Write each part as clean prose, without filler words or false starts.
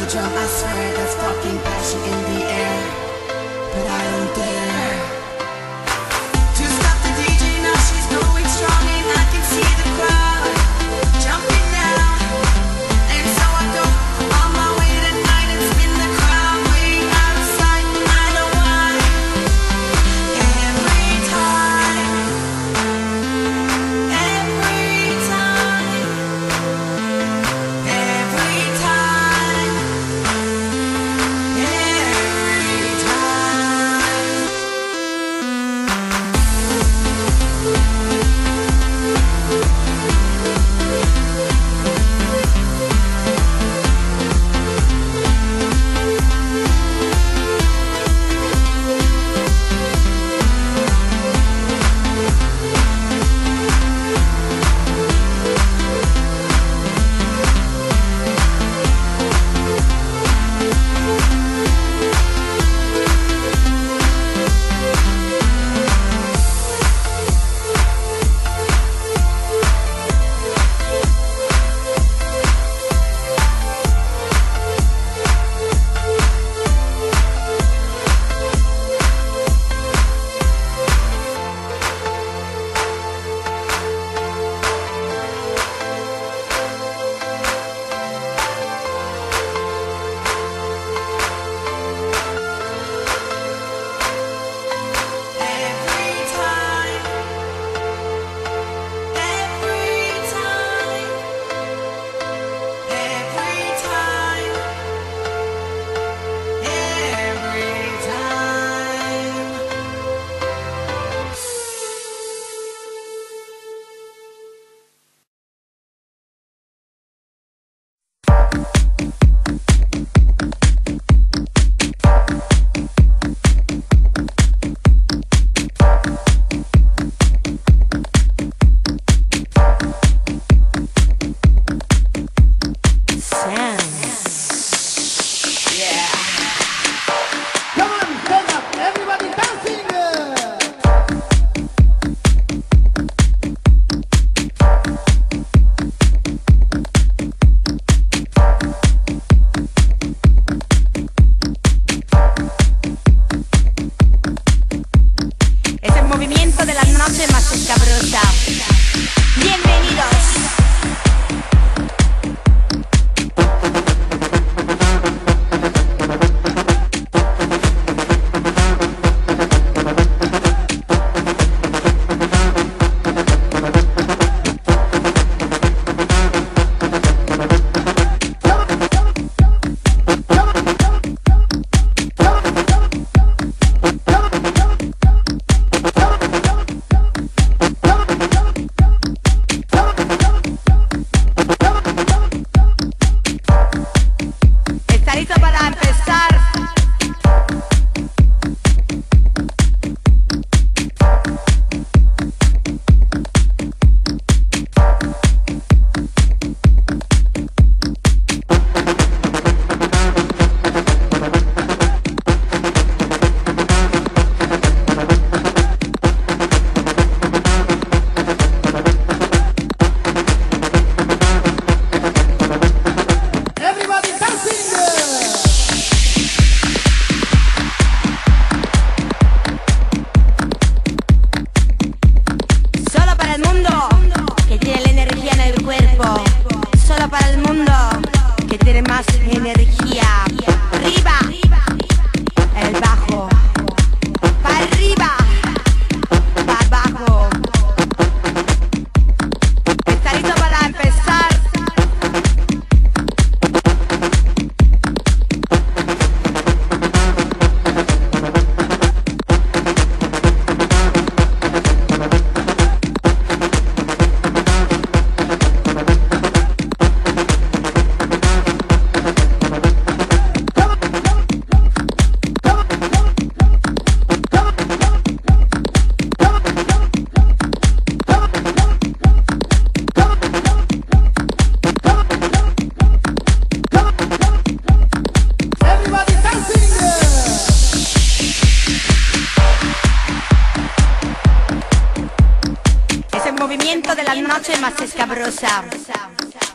the drum, I swear there's fucking passion in the air, but I don't dare to stop the DJ. Now she's going strong and I can see the crowd jumping now, and so I go on my way tonight and spin the crowd way outside. And I know why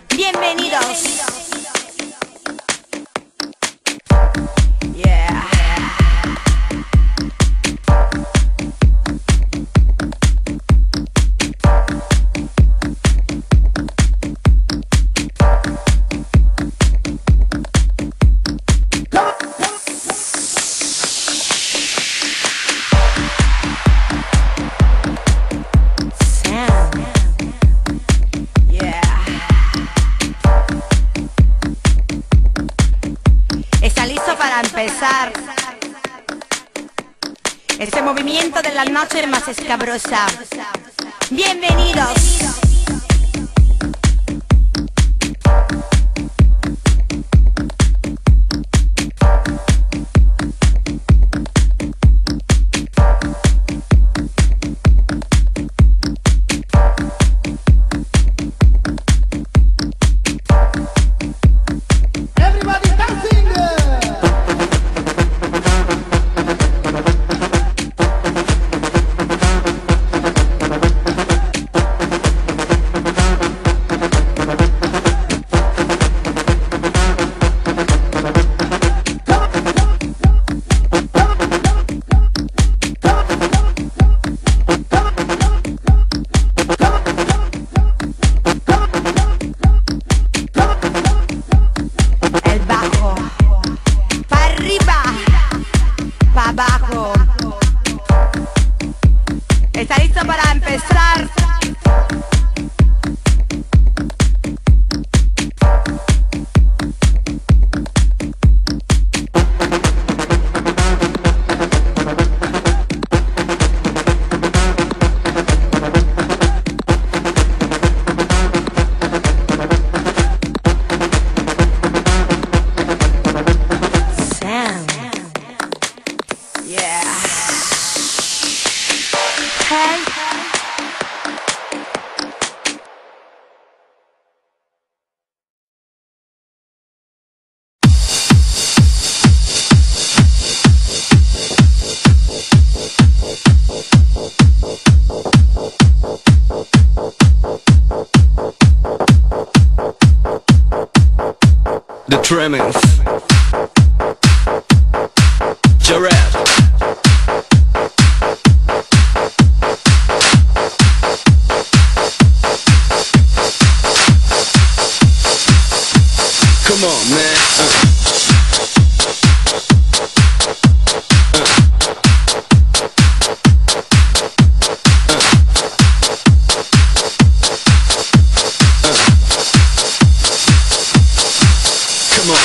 Bienvenidos. Este movimiento de la noche más escabrosa. Bienvenidos. ¿Está listo para empezar? Sam. Yeah. Hey. The Tremens, Jarrett. Come on, man. Come on,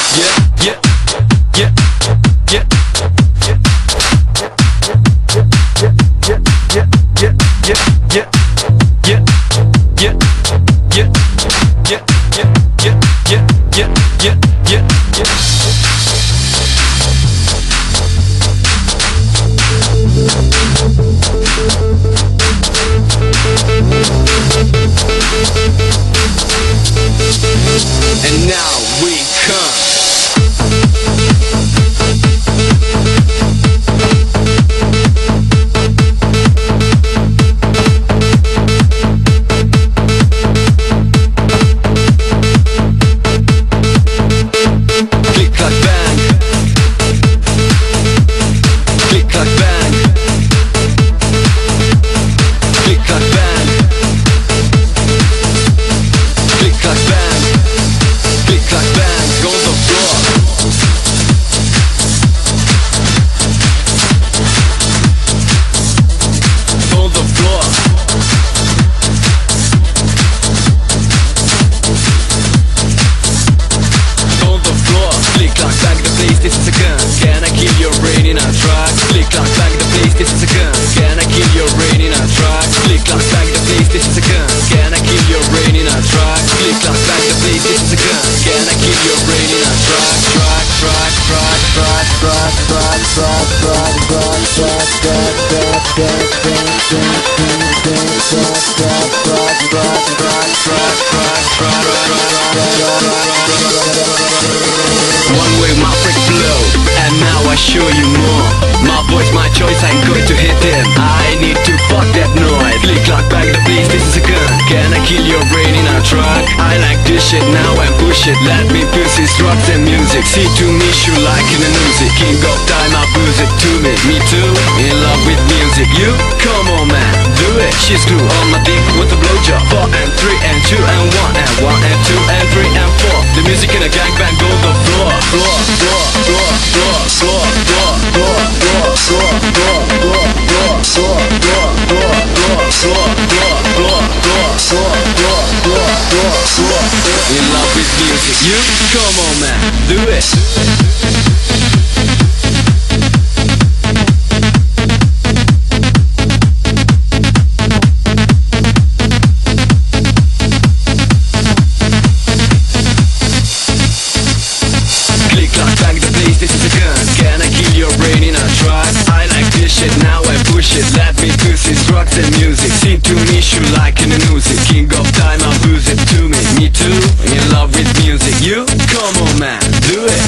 And now we come. One way my freak blow, and now I show you more. My voice, my choice, I'm going to hit him. I need to fuck that noise. Click, clack, bang the place, this is a gun. Can I kill your brain in a truck? I like this shit now and push it. Let me push this rocks and music. See to me, you like in the music. King of time, I booze it to me. Me too, in love with music. You, come on man, do it. She's glue on my dick with a blowjob. 4 and 3 and 2 and 1 and 1 and 2 and 3 and 4. The music in a gangbang go the floor. Floor, floor, floor, floor, floor, floor, floor, floor, floor, floor, floor, floor, floor, floor, floor, floor, floor, floor, floor, floor, floor, floor, floor, floor. In love with music, you come on man, do it. and music. See to me, shoot like an Uzi. King of time, I'll lose it to me. Me too, in love with music. You, come on man, do it.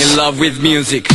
In love with music.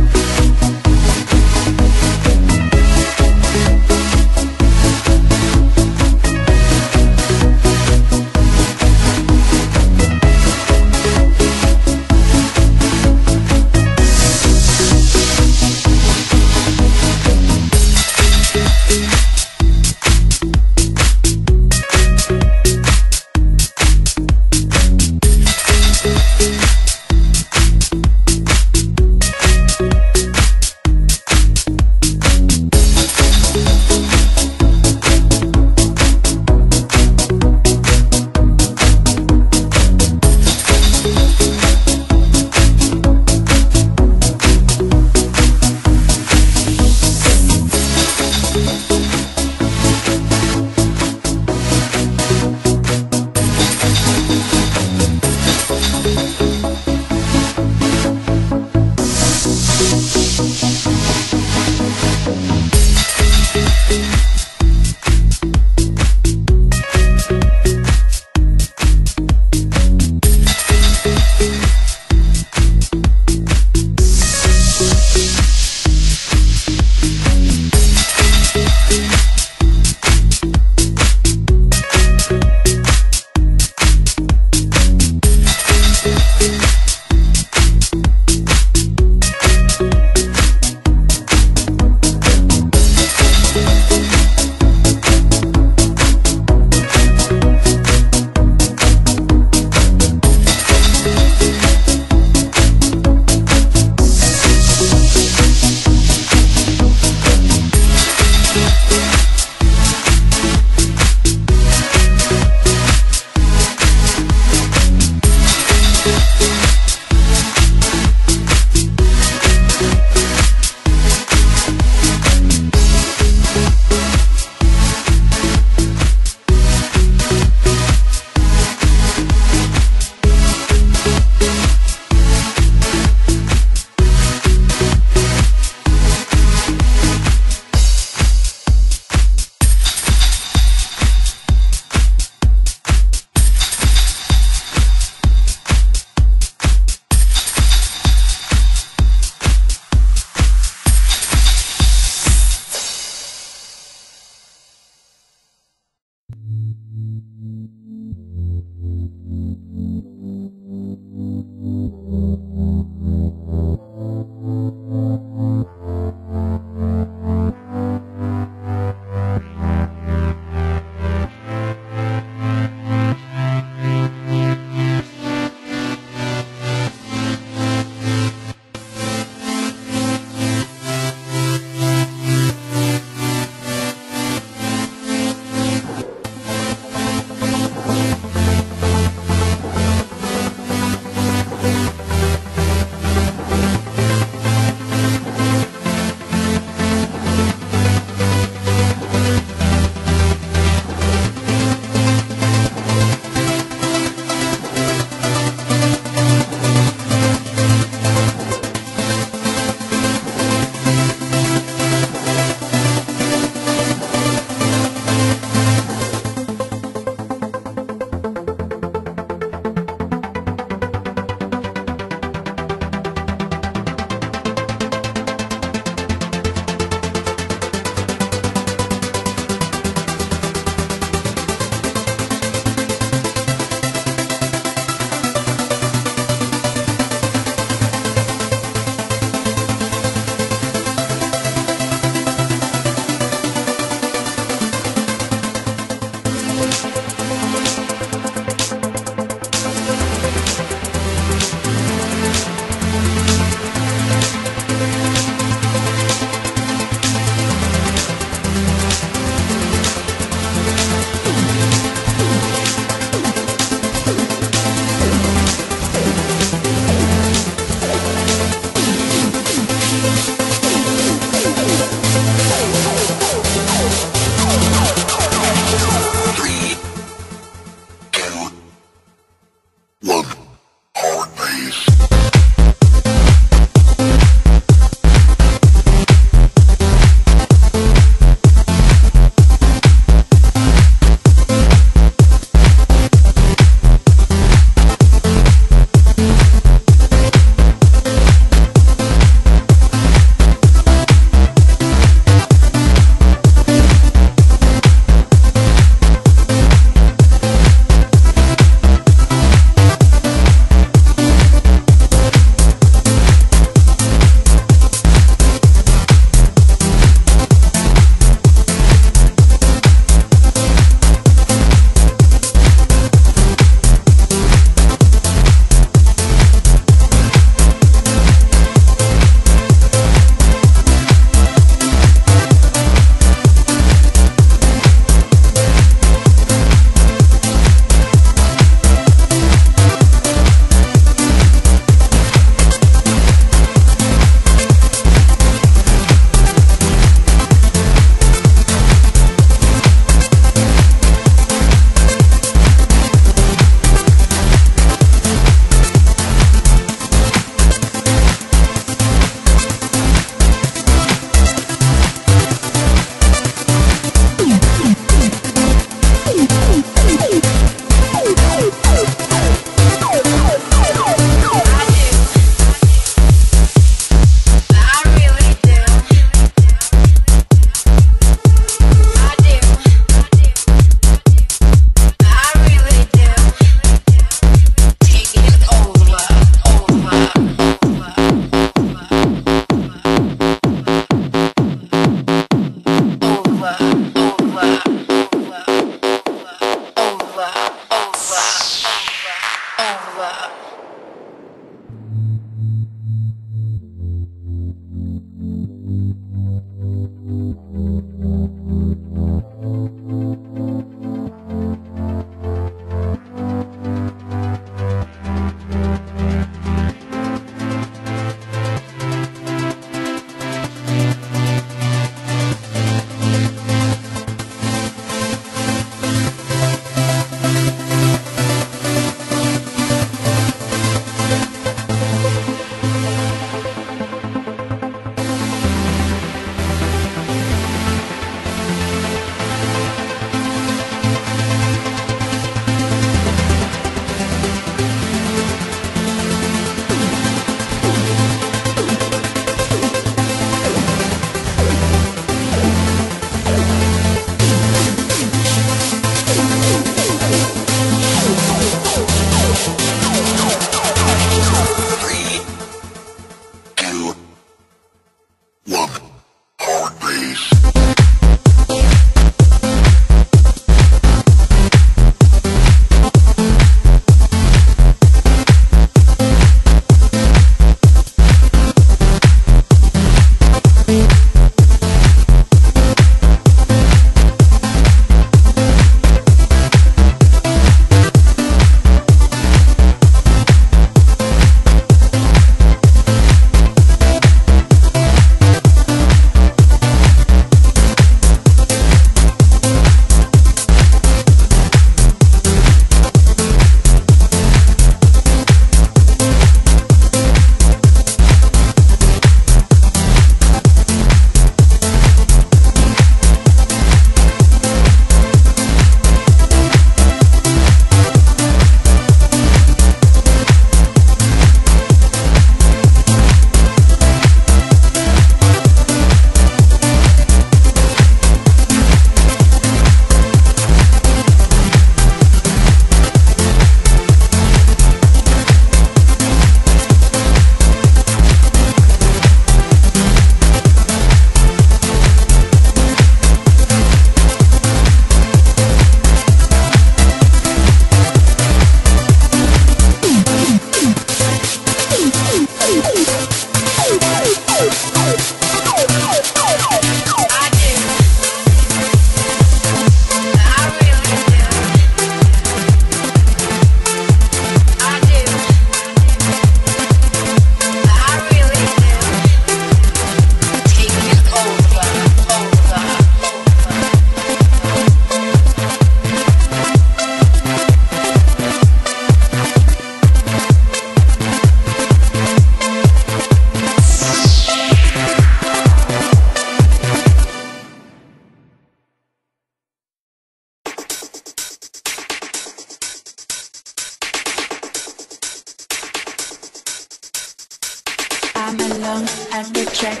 I'm alone at the track.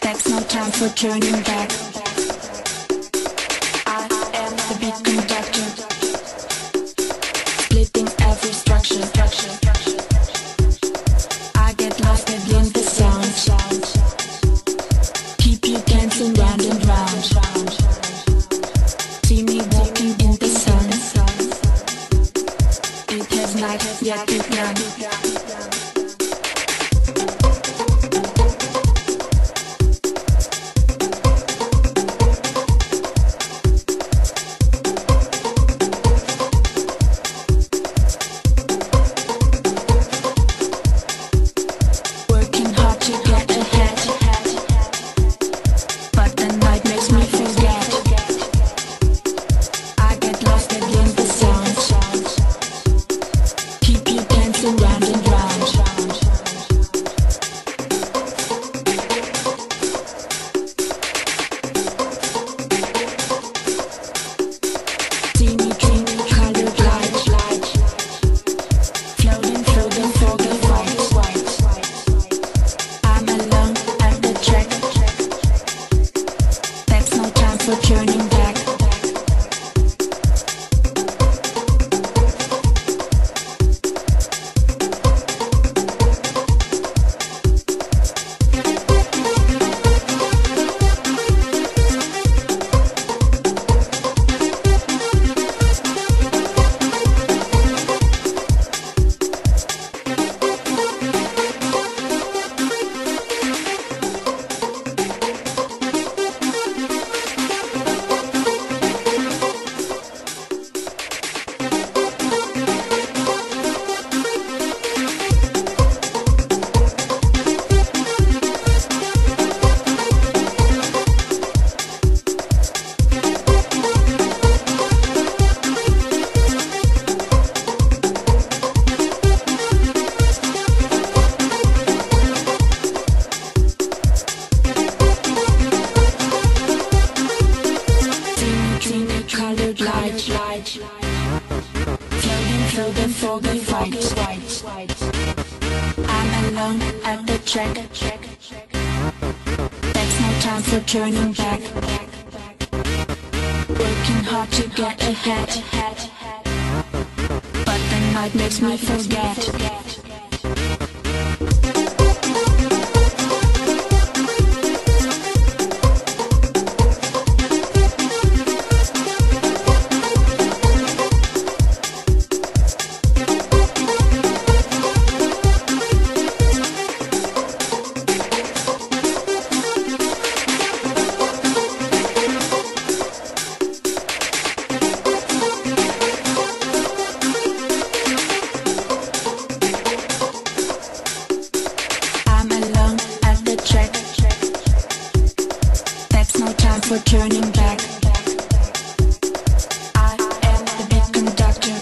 There's no time for turning back. I am the beat conductor, splitting every structure. I get lost within the sound. Keep you dancing round and round. See me walking in the sun. It has not yet begun. Turning back, working hard to get ahead, but the night makes me forget. for turning back. I am the beat conductor,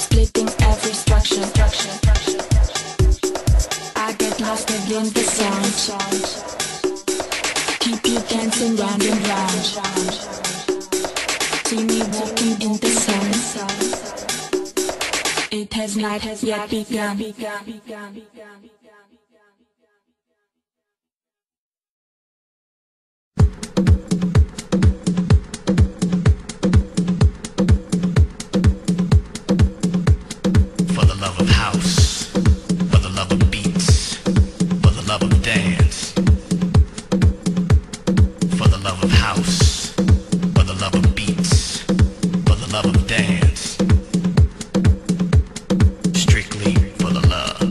splitting every structure. I get lost within the sound, keep you dancing round and round. See me walking in the sun, it has not yet begun. Dance strictly for the love.